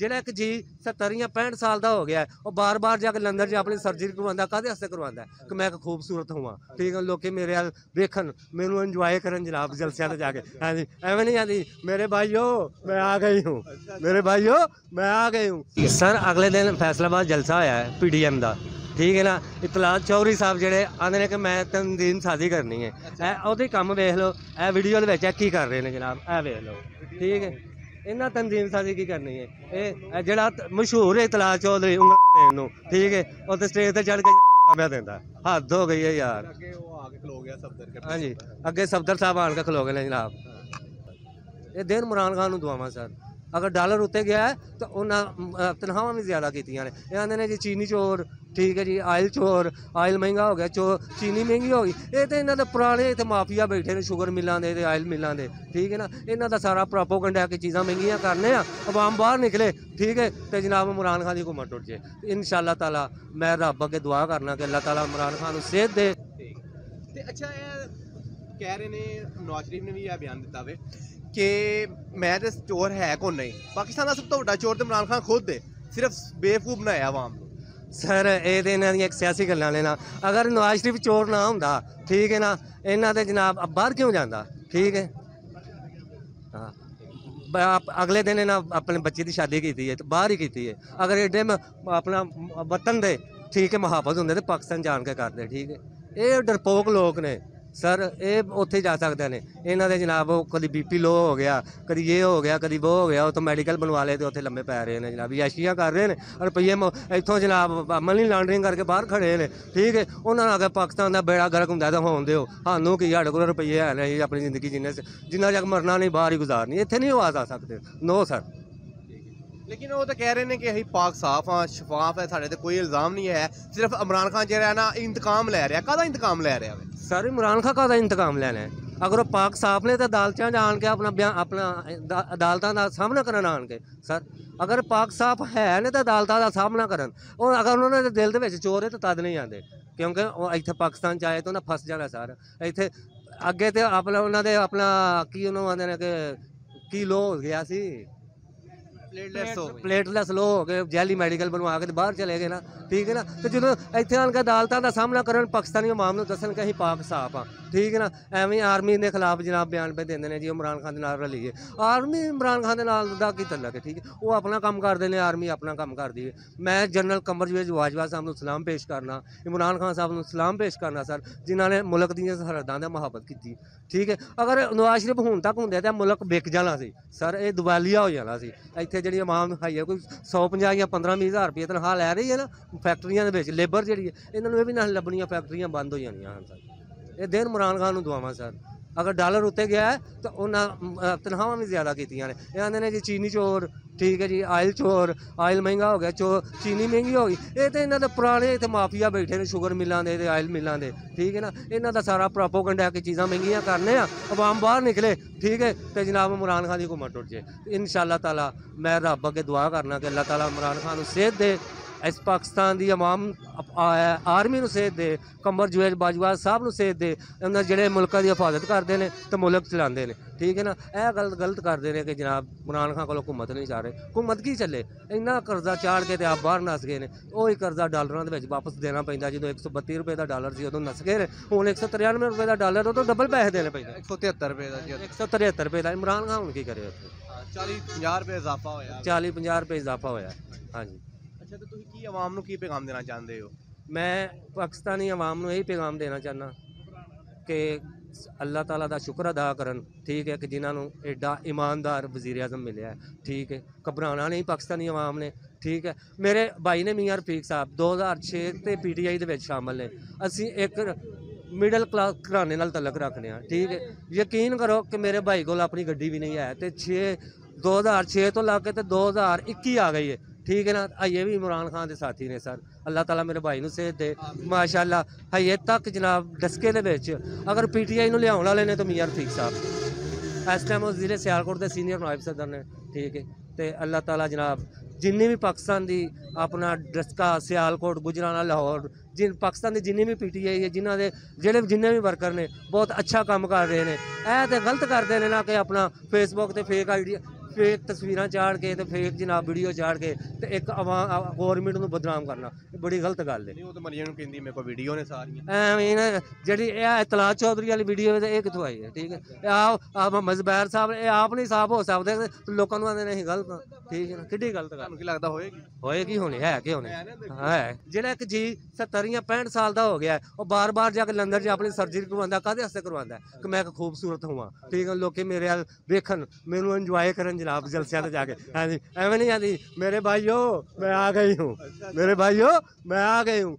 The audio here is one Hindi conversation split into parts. ਜਿਹੜਾ ਇੱਕ ਜੀ 70 ਜਾਂ 65 ਸਾਲ ਦਾ ਹੋ ਗਿਆ ਉਹ ਬਾਰ-ਬਾਰ ਜਾ ਕੇ ਲੰਡਨ 'ਚ ਆਪਣੀ ਸਰਜਰੀ ਕਰਵਾਉਂਦਾ, ਕਾਹਦੇ ਵਾਸਤੇ ਕਰਵਾਉਂਦਾ? ਕਿ ਮੈਂ ਇੱਕ ਖੂਬਸੂਰਤ ਹੋਵਾਂ, ਠੀਕ ਹੈ, ਲੋਕੀ ਮੇਰੇ ਵੱਲ ਵੇਖਣ, ਮੈਨੂੰ ਇੰਜੋਏ ਕਰਨ ਜਨਾਬ ਜਲਸਿਆਂ ਤੇ ਜਾ ਕੇ। ਹਾਂਜੀ, ਐਵੇਂ ਨਹੀਂ ਆਂਦੀ ਮੇਰੇ ਭਾਈਓ ਮੈਂ ਆ ਗਈ ਹੂੰ, ਮੇਰੇ ਭਾਈਓ मैं आ गई हूँ। सर अगले दिन फैसलाबाद जलसा होया है PDM का, ठीक है ना। तलाल चौधरी साहब जोड़े आते हैं कि मैं तनदीम साजी करनी है, वो कम वेख लो, ए वीडियो की कर रहे हैं जनाब, ए वेख लो, ठीक है। इन्हें तनदीम साजी की करनी है, ये जड़ा मशहूर है तलाल चौधरी उंगल, ठीक है, और स्टेज पर चढ़ के मैं देता, हद हो गई है यार। हाँ जी, अगे सफदर साहब आन के खलो गए हैं जनाब। ये दिन इमरान खान दुआव सर, अगर डॉलर उत्ते गया है तो उन्हें तनखावां भी ज़्यादा की ने जी, चीनी चोर, ठीक है जी, आयल चोर, आयल महंगा हो गया, चीनी महंगी हो गई। ये तो इन्होंने पुराने इतने माफिया बैठे ने शुगर मिलों के, आयल मिलों के, ठीक है ना। इन्हों का सारा प्रोपोगंडा कि चीज़ा महंगिया करने, आवाम बाहर निकले, ठीक है, तो जनाब इमरान खान की हुकूमत टुट जाए। इंशाअल्लाह ताला मैं रब अगे दुआ करना कि अल्लाह ताला इमरान खान को सेहत दे। अच्छा, कह रहे ने नवाज शरीफ ने भी यह बयान दिता वे कि मैं तो चोर है कौन नहीं, पाकिस्तान का सब तो बड़ा चोर तो इमरान खान खुद है, सिर्फ बेवकूफ बनाया आवाम। सर ये तो इन्हों एक सियासी गल्लां ने ना, अगर नवाज शरीफ चोर ना होंदा, ठीक है ना, इन्हों के जनाब अब बाहर क्यों जाता, ठीक है। हाँ, अगले दिन इन्होंने अपने बच्चे की शादी की है तो बाहर ही की है, अगर एडे अपना वतन दे, ठीक है, मुहाफज होंगे तो पाकिस्तान जान के करते, ठीक है। ये डरपोक लोग ने सर, ये उत्थे जा सकते हैं, इन्हों के जनाब कभी BP लो हो गया, कभी ये हो गया, कभी वो हो गया, तो मेडिकल बनवा ले तो उत्थे लम्बे पै रहे हैं जनाब, याशियाँ कर रहे हैं, रुपये इतों जनाब मनी लॉन्ड्रिंग करके बाहर खड़े हैं, ठीक है। उन्होंने अगर पाकिस्तान का बेड़ा गर्क होंगे तो होने दो, सानू कि साढ़े को रुपये है नहीं, अपनी जिंदगी जिन्हें जिन्ना तक मरना नहीं बाहर ही गुजारनी, इतने नहीं आवाज़ आ सकते, नो सर। लेकिन वो तो कह रहे हैं कि अभी पाक साफ हाँ, शफाफ है, साढ़े तो कोई इल्ज़ाम नहीं है, सिर्फ इमरान खान जो है ना इंतकाम लै रहा है। कादा इंतकाम लै रहा है सर? इमरान खान कादा इंतकाम लैना है? अगर वो पाक साफ ने तो अदालतों आन के अपना अदालतों का सामना करन आन के सर, अगर पाक साफ है ने तो अदालतों का सामना करन, और अगर उन्होंने दिल के चोर है तो तद नहीं आते, क्योंकि इतने पाकिस्तान च आए तो उन्हें फस जाना सर। इतने अगे तो अपना उन्होंने अपना की आते कि किलो हो गया सी, प्लेटलैस लो हो गए, जैली मेडिकल बनवा के बाहर चले गए ना, ठीक है ना। तो जो इतने आन के अदालतों का सामना कर पाकिस्तानी अवाम को दसन कि अं पाक साफ हाँ, ठीक है ना। एवं आर्मी के खिलाफ जनाब बयान पे देंगे जी इमरान खान के रली है, आर्मी इमरान खान के तलक है, ठीक है, वो अपना काम करते हैं, आर्मी अपना काम करती है। मैं जनरल कंवर जवेद बाजवा साहब को सलाम पेश करना, इमरान खान साहब को सलाम पेश करना सर, जिन्होंने मुल्क दी सरहदां दी मुहब्बत की, ठीक है। अगर नवाज शरीफ हुण तक होंदे तो मुल्क बिक जाना सी सर, ये दिवालिया हो जाना सी। इतने जी अवाम हाई है कोई 150 या 15-20 हज़ार रुपये तनख्वाह लै रही है ना, फैक्ट्रिया के लेबर जी है, इन्होंने ये भी ना लभनिया, फैक्ट्रिया बंद हो जानिया हैं सर। ये दिन इमरान खान को दुआव सर, अगर डॉलर उत्ते गया है तो उन्हें तनख्वाह भी ज़्यादा की ने, आते हैं जी चीनी चोर, ठीक है जी, आयल चोर, आयल महंगा हो गया, चीनी महंगी हो गई। ये तो इन्होंने पुराने इतने माफिया बैठे ने शुगर मिलों के, आयल मिलों के, ठीक है ना। इन्हों का सारा प्रोपोगंडा कि चीज़ा महंगिया करने, आवाम बाहर निकले, ठीक है, तो जनाब इमरान खान की हुकूमत टुट जाए। इंशाअल्लाह ताला मैं रब अगे दुआ करना कि अल्लाह ताला इमरान खान को सेहत दे, इस पाकिस्तान की अवाम आर्मी को सेहत दे, कंवर जवेद बाजवा साहब को सेहत दे, उन्हें जोड़े मुल्क की हिफाजत करते हैं तो मुल्क चलाते हैं, ठीक है ना। यह गलत करते हैं कि जनाब इमरान खान को हुकूमत नहीं चाह रहे, हुकूमत की चले, इन्ना कर्जा चाड़ के तो आप बाहर नस गए हैं, वही कर्जा डॉलरों के वापस देना पैंता, जो 132 रुपये का डॉलर से उदों नस गए, हूँ 193 रुपये का डॉलर, उदों डबल पैसे देने पैंता, 173 रुपये का, 173 रुपये का। इमरान खान हुण की करे, 40-50 रुपये इजाफा होया, 40-50 रुपये इजाफा होया। हाँ जी, तो तुसीं की आवाम नूं की पैगाम देना चाहते हो? मैं पाकिस्तानी आवाम नूं यही पैगाम देना चाहना कि अल्लाह ताला दा शुक्र अदा करन, ठीक है, कि जिन्होंने एडा ईमानदार वजीर अजम मिले, ठीक है, घबराना नहीं पाकिस्तानी आवाम ने, ठीक है। मेरे भाई ने मियाँ रफीक साहब 2006 ते PTI दे शामिल ने, असी एक मिडल क्लास घराने नाल तलक रखने हैं, ठीक है। यकीन करो कि मेरे भाई को अपनी गड्डी भी नहीं है, तो 2006 तो ला के तो 2021 आ गई है, ठीक है ना। अजे भी इमरान खान के साथी ने सर, अल्लाह ताला मेरे भाई को सेहत दे माशाल्लाह। अजे तक जनाब डस्के दे विच अगर PTI नूं लियाउण वाले ने तो मियाँ रफीक साहब, इस टाइम उस जिले सियालकोट के सीनियर नायब सदर ने, ठीक है। तो अल्लाह ताला जनाब जिन्नी भी पाकिस्तान की अपना डस्का सियालकोट गुजराना लाहौर पाकिस्तान की जिन्नी भी PTI है, जिन्हें भी वर्कर ने बहुत अच्छा काम कर रहे हैं। ऐ तो गलत करते हैं ना कि अपना फेसबुक पर फेक आईडी फिर तस्वीर चाढ़ के तो फिर जनाब वीडियो चाढ़ के तो एक आवाम गौरमेंट को बदनाम करना बड़ी गलत गल है। जी तलाल चौधरी वाली वीडियो ये कितों आई है? ठीक है, आप मजबैर साहब ये आप नहीं साफ हो सकते लोगों को आते नहीं गलत। ठीक है ना, कि गलत लगता होएगी होनी है कि होनी है जो एक जी 70 या 65 साल का हो गया है और बार बार जाके लंदन अपनी सर्जरी करवाता कहते हस्ते करवाता है कि मैं खूबसूरत हुआ। ठीक है, लोग मेरे अल वेखन मैनू इंजॉय कर जनाब जलसिया जाके। हाँ जी, एवं नहीं आती मेरे भाईओ मैं आ गई हूँ, मेरे भाईओ मैं आ गई हूँ।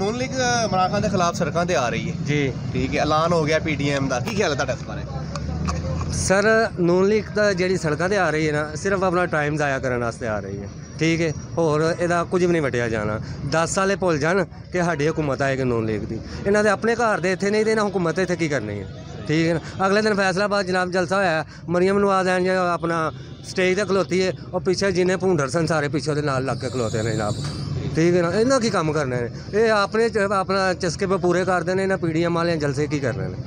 नून लीग इमरान खान के खिलाफ सड़कों पर आ रही है जी। ठीक है, ऐलान हो गया PDM का, की ख्याल है इस बारे? सर नून लीग तो जी सड़कों पर आ रही है ना, सिर्फ अपना टाइम ज़ाया करने वास्ते आ रही है। ठीक है, होर एदा कुछ भी नहीं वटिया जाना। 10 साल भुल जान कि साड़ी हुकूमत आएगी नून लीग की, इन्हों के अपने घर के इतने नहीं तो इन्हें हुकूमत इतने की करनी है। ठीक है ना, अगले दिन फैसलाबाद जनाब जलसा होया, मरियम नवाज एन अपना स्टेज तक खलोती है और पीछे जिन्हें भूंडर सन सारे पीछे वो नाल लग के खलोते हैं जनाब। ठीक है ना, इन्हों की काम करने ने, ये अपने अपना चस्के पर पूरे करते हैं, इन्हें PDM वाले जलसे की करने ने।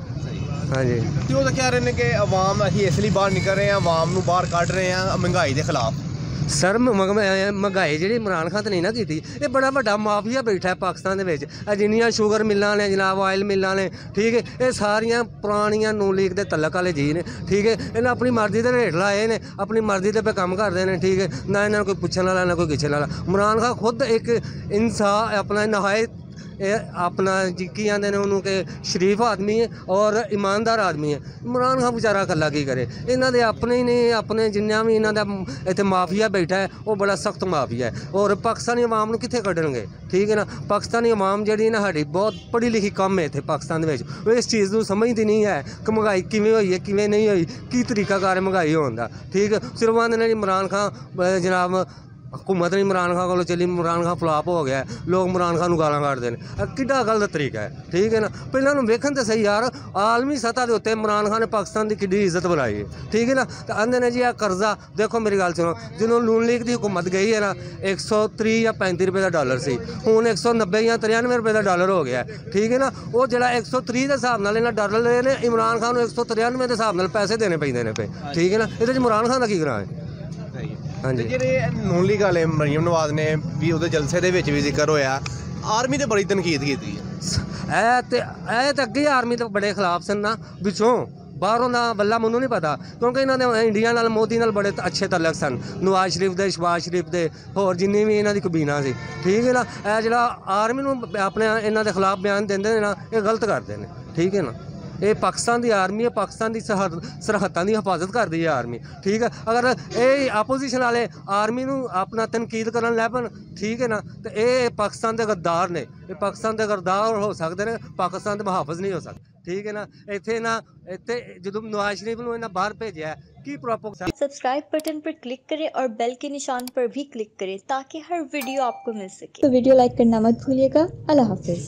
हाँ जी, तो कह रहे हैं कि अवाम अभी इसलिए बाहर निकल रहे हैं, अवाम को बाहर कढ़ रहे हैं महंगाई के खिलाफ। सर महंगाई जी इमरान खान नहीं ना की, ये बड़ा वड्डा माफिया बैठा है पाकिस्तान के, जिन्नियां शुगर मिलों ने जनाब ऑयल मिलों ने। ठीक है, ये सारिया पुरानिया नून लीग के तलक वाले जी ने। ठीक है, इन्हें अपनी मर्जी के रेट लाए ने, अपनी मर्जी के पे काम करते हैं। ठीक है ना, इन्होंने कोई पूछने वाला ना कोई किसी वाला। इमरान खान खुद एक इंसान अपना नहायत अपना जी की आते हैं उन्होंने के शरीफ आदमी है और ईमानदार आदमी है। इमरान खान बेचारा कला की करे, इन्होंने अपने ही नहीं अपने जिन्ना भी इन्हों का इतने माफिया बैठा है वो बड़ा सख्त माफिया है और पाकिस्तानी अवाम को कितने कढ़णगे। ठीक है ना, पाकिस्तानी अवाम जी ना साड़ी बहुत पढ़ी लिखी कम है इतने पाकिस्तान में, इस चीज़ को समझती नहीं है कि महंगाई किमें हुई है किमें नहीं हुई, की तरीकाकार महंगाई होने का। ठीक है, सिर्फ आने इमरान खान जनाब हुकूमत इमरान खान को चली, इमरान खान फ्लॉप हो गया, लोग इमरान खान गालां कढ़ते हैं, कि गलत तरीका है। ठीक है ना, पहले वेखन तो सही यार, आलमी सतह के उत्ते इमरान खान ने पाकिस्तान की किड्डी इज्जत बनाई है। ठीक है ना, तो आते हैं जी आ कर्जा देखो, मेरी गल सुनो, जो नून लीग की हुकूमत गई है ना 130 या 35 रुपये का डॉलर से हूँ 190 या 93 रुपये का डॉलर हो गया। ठीक है ना, वो जो 130 के हिसाब न डॉलर ले रहे हैं, इमरान खान 193 के हिसाब न पैसे देने पैंते हैं पे। ठीक है ना, ये इमरान खान का की ग्रां है। हाँ जी, जे नून लीग वाले मरियम नवाज ने भी उस जलसे भी जिक्र होया, आर्मी तो बड़ी तनकीद की अगे, आर्मी तो बड़े खिलाफ सन ना पिछों बाहरों का बल्ला, मैं नहीं पता क्योंकि इन्होंने इंडिया नाल मोदी नाल बड़े अच्छे तलक सन, नवाज शरीफ के शहबाज शरीफ के होर जिन्नी भी इन्हों की कबीना से। ठीक है ना, यह जो आर्मी अपने इन्हों के खिलाफ बयान देंगे ना ये गलत करते हैं। ठीक है ना, ये पाकिस्तान की आर्मी है, पाकिस्तान की सरहदों की हिफाजत करती है आर्मी। ठीक है, अगर ये आपोजिशन वाले आर्मी को अपना तनकीद करन लग पन, ठीक है ना, तो ये पाकिस्तान के गद्दार ने, ये पाकिस्तान के गद्दार हो सकते हैं, पाकिस्तान के मुहाफिज नहीं हो सकते। ठीक है ना, इतने ना इतने जो नवाज शरीफ ने इन्हें बाहर भेजा है कि प्रोपोगेशन। सब्सक्राइब बटन पर क्लिक करें और बेल के निशान पर भी क्लिक करें ताकि हर वीडियो आपको मिल सके। तो वीडियो लाइक करना मत भूलिएगा। अल्लाह हाफिज।